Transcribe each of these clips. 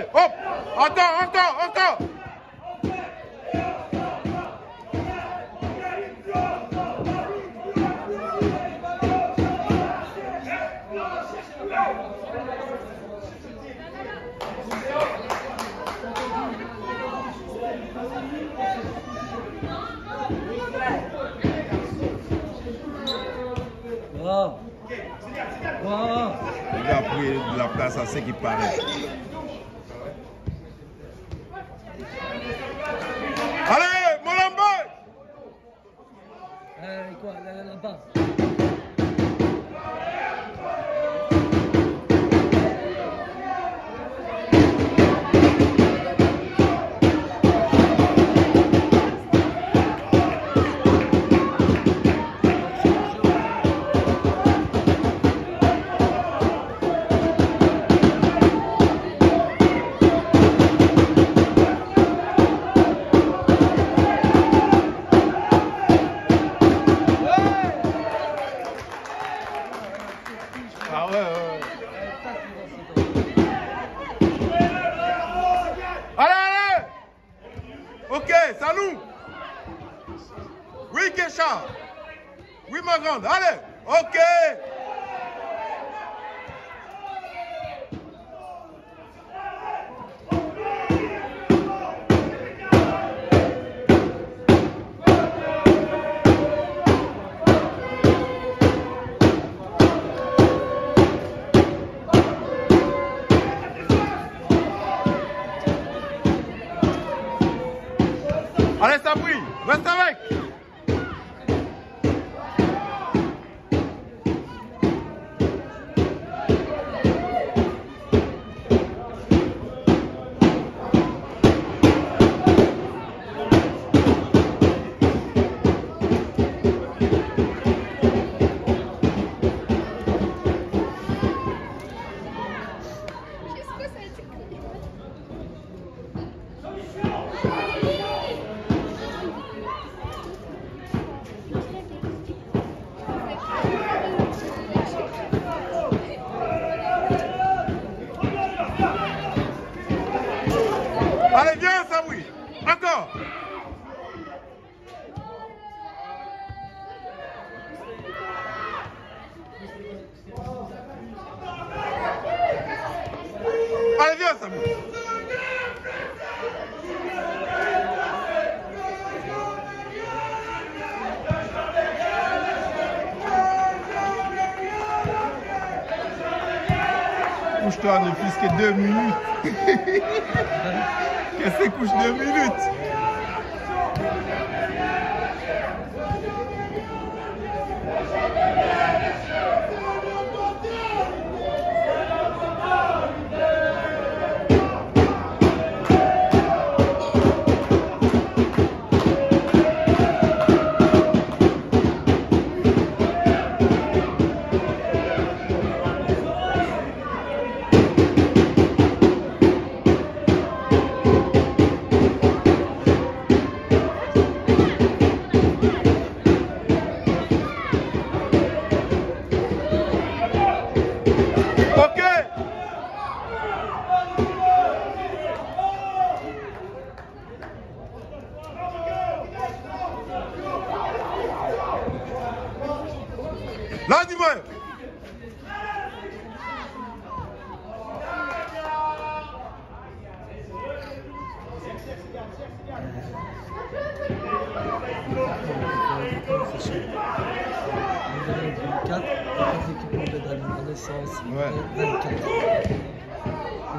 Allez, hop, attends. Il a pris de la place à ce qui paraît. Allez, Molambo! Quoi, la base? Oui, ma grande, allez, ok. Allez, Sabri, reste avec. Allez, viens, Sabri. Encore. Allez, viens, Sabri. Couche-toi, ne fût-ce que 2 minutes. Qu'elle se couche 2 minutes. Là, dis-moi. Les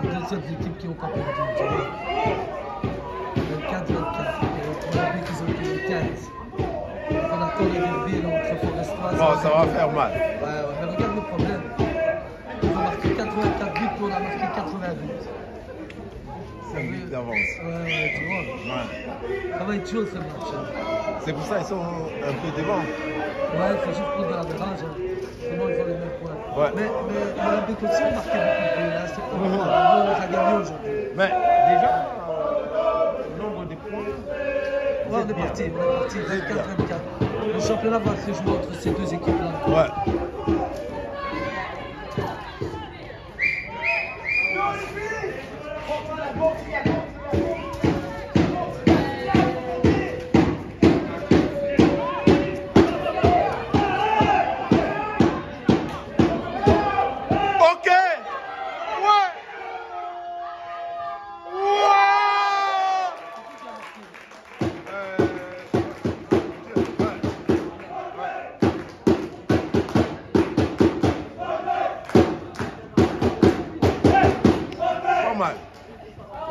deux seules équipes qui ont pas perdu. 24. Bon, ça va faire mal. Ouais, mais regarde le problème. On a marqué 84 buts, on a marqué 80 buts. 5 buts d'avance. Ouais, tu vois. Ouais. Ça va être chaud ce match. C'est pour ça qu'ils sont un peu devant. Ouais, il faut juste prendre de la dérange. Sinon, ils ont les mêmes points. Ouais. Mais la Bécote aussi, on marquait beaucoup de buts. Là, c'est pour ça qu'on a gagné aujourd'hui. Mais déjà, le nombre de points. Ouais, on est parti, 24-24. Le championnat va se jouer entre ces deux équipes-là. Ouais.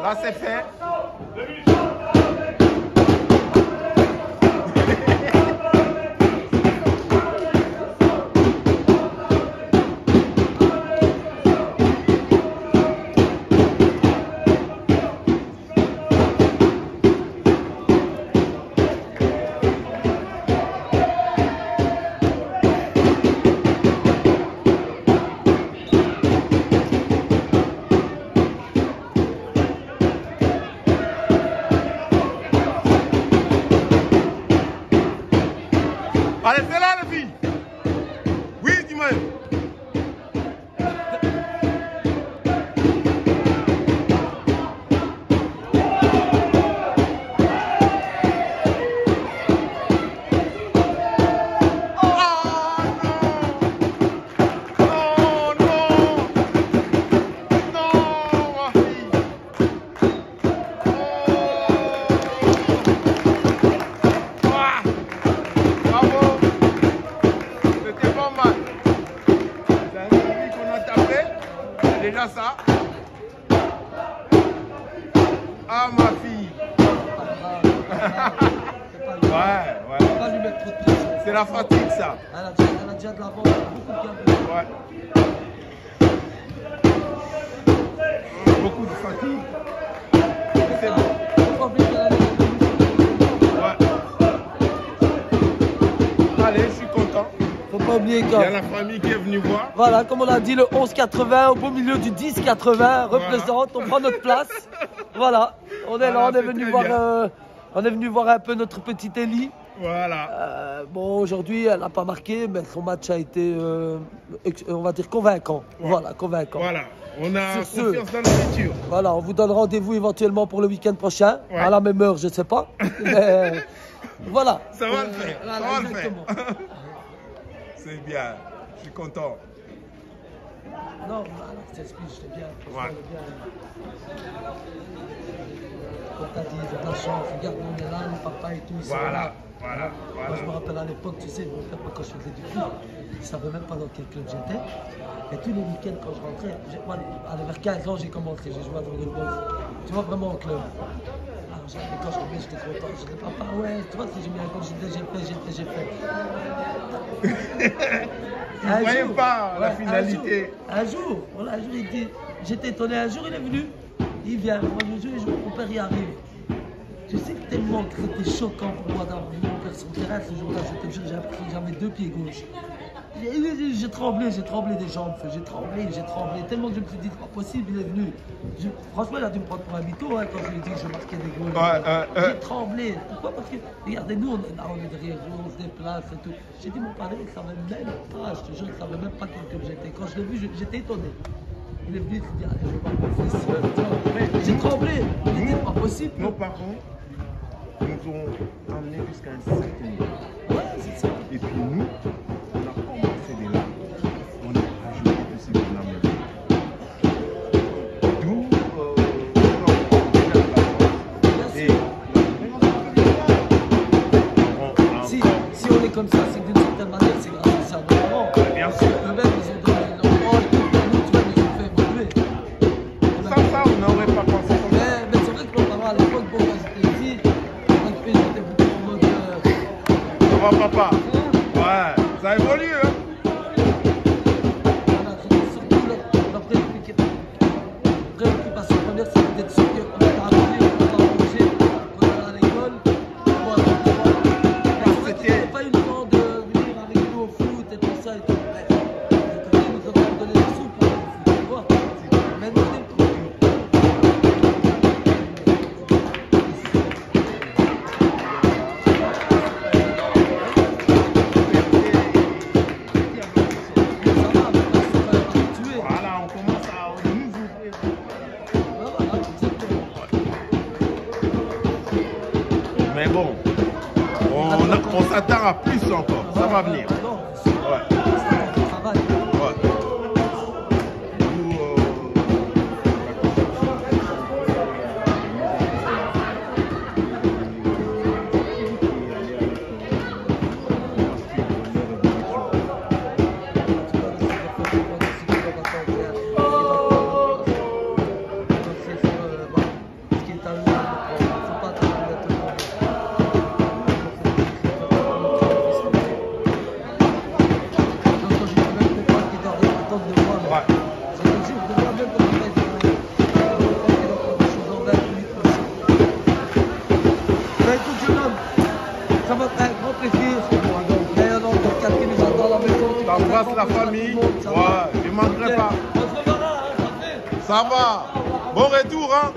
Là c'est fait. Allez, c'est là les filles. Oui, dis-moi. Déjà ça. Ah ma fille. Ouais. Faut pas lui mettre trop de pression. C'est la fatigue ça. Elle a déjà de l'avance. Ouais. Beaucoup de fatigue. C'est bon. Ouais. Allez, je suis content. Faut pas oublier qu'il y a la famille qui est venue voir. Voilà, comme on a dit, le 11,80 au beau milieu du 10,80 représente, on prend notre place. Voilà, on est là, on est venu voir un peu notre petite Ellie. Voilà. Bon, aujourd'hui, elle n'a pas marqué, mais son match a été, on va dire, convaincant. Ouais. Voilà, convaincant. Voilà, on a confiance dans la future. Voilà, on vous donne rendez-vous éventuellement pour le week-end prochain, ouais. À la même heure, je ne sais pas. Mais, voilà. Ça va le faire, voilà, ça va le faire. C'est bien, je suis content. Non, je t'explique, c'est bien. Ouais. Comme t'as dit, j'ai de la chance, regarde, on est là, le papa et tout. Voilà. Moi, je me rappelle à l'époque, tu sais, mon père, quand je faisais du foot, je ne savais même pas dans quel club j'étais. Et tous les week-ends, quand je rentrais, moi, vers 15 ans, j'ai commencé, j'ai joué à Drogolbos. Tu vois, vraiment au club. Et quand je revenais, j'étais content. Je disais, papa, ouais, tu vois, si j'ai mis un compte, j'ai fait. Vous voyez pas la finalité. Un jour, il dit, j'étais étonné. Un jour, il est venu, il vient. Moi, je joue, mon père y arrive. Je sais que tellement que c'était choquant pour moi d'avoir vu mon père sur le terrain ce jour-là. Je te jure, j'ai appris que j'avais deux pieds gauche. J'ai tremblé des jambes, j'ai tremblé, tellement que je me suis dit, c'est pas possible, il est venu. Franchement, il a dû me prendre pour un mytho hein, quand je lui ai dit que je marquais des goals. J'ai tremblé. Pourquoi? Parce que, regardez, nous, on est derrière, on se déplace et tout. J'ai dit, mon père, il ne savait même pas, je te jure, il ne savait même pas quel que j'étais. Quand je l'ai vu, j'étais étonné. Il est venu, il s'est dit, allez, je vais pas me faire ça. J'ai tremblé, il dit, c'est pas possible. Nos parents nous ont emmenés jusqu'à un certain niveau. Ouais, c'est ça. Et puis nous, comme ça, c'est d'une certaine manière, c'est grave à leurs parents. Bien sûr. Eux-mêmes, ils ont donné leur rôle, tu vois, ils ont fait évoluer. Ça, on n'aurait pas pensé comme ça. Mais c'est vrai que nos parents, à l'époque, bon, ils étaient dit, ils étaient beaucoup en mode. Ça va, papa? Ouais, ça évolue, hein? Voilà, surtout leur préoccupation première, c'est d'être sûr qu'on est arrivé. Voilà, on commence à nous ouvrir. Voilà, exactement. Mais bon, on s'attend à plus encore. Ça va venir. T'embrasses la famille, ouais, je ne manquerai pas. Ça va, bon retour, hein.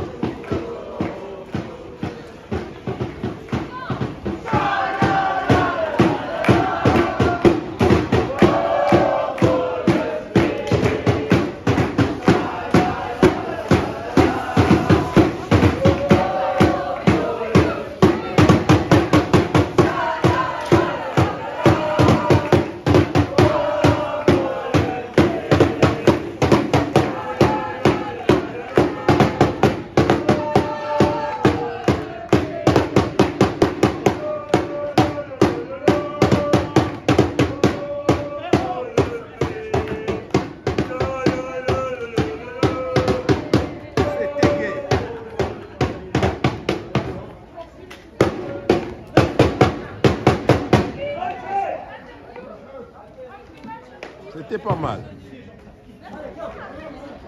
C'était pas mal.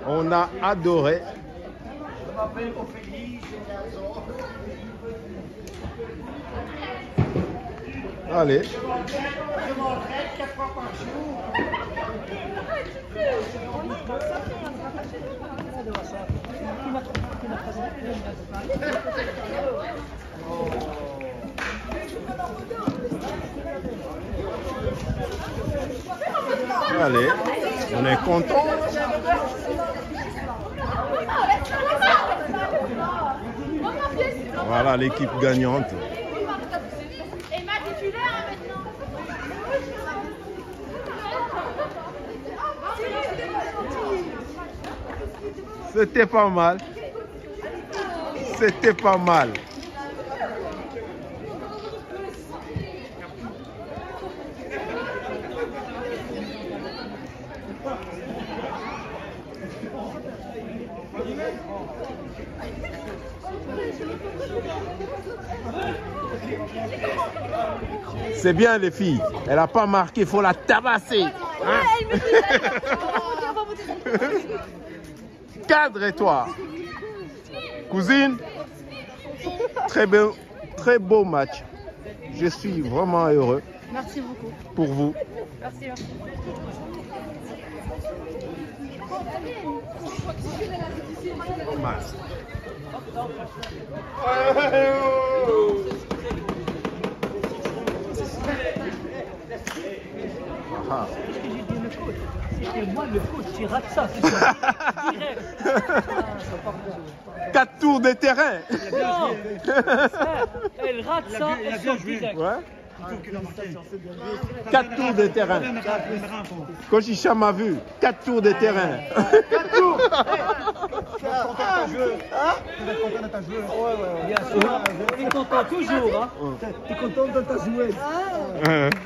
On a adoré. Je m'appelle Ophélie. Allez. Je m'entraîne 4 fois par jour. Allez, on est content. Voilà l'équipe gagnante. C'était pas mal. C'était pas mal. C'est bien les filles, elle n'a pas marqué, il faut la tabasser. Hein? Cadre-toi. Cousine, très beau match. Je suis vraiment heureux. Merci beaucoup. Pour vous. Merci. Ah. C'était moi le coach, tu rates ça, c'est ça. 4 tours de terrain. Non. Elle rate ça, elle sort direct. Ouais. 4 tours de terrain. Kochisha m'a vu. 4 tours de terrain. 4 tours. Tu vas content à ta jeu. Tu vas content à ta jeu. Ouais. Bien sûr. Tu es content toujours. Tu es content de ta jouée.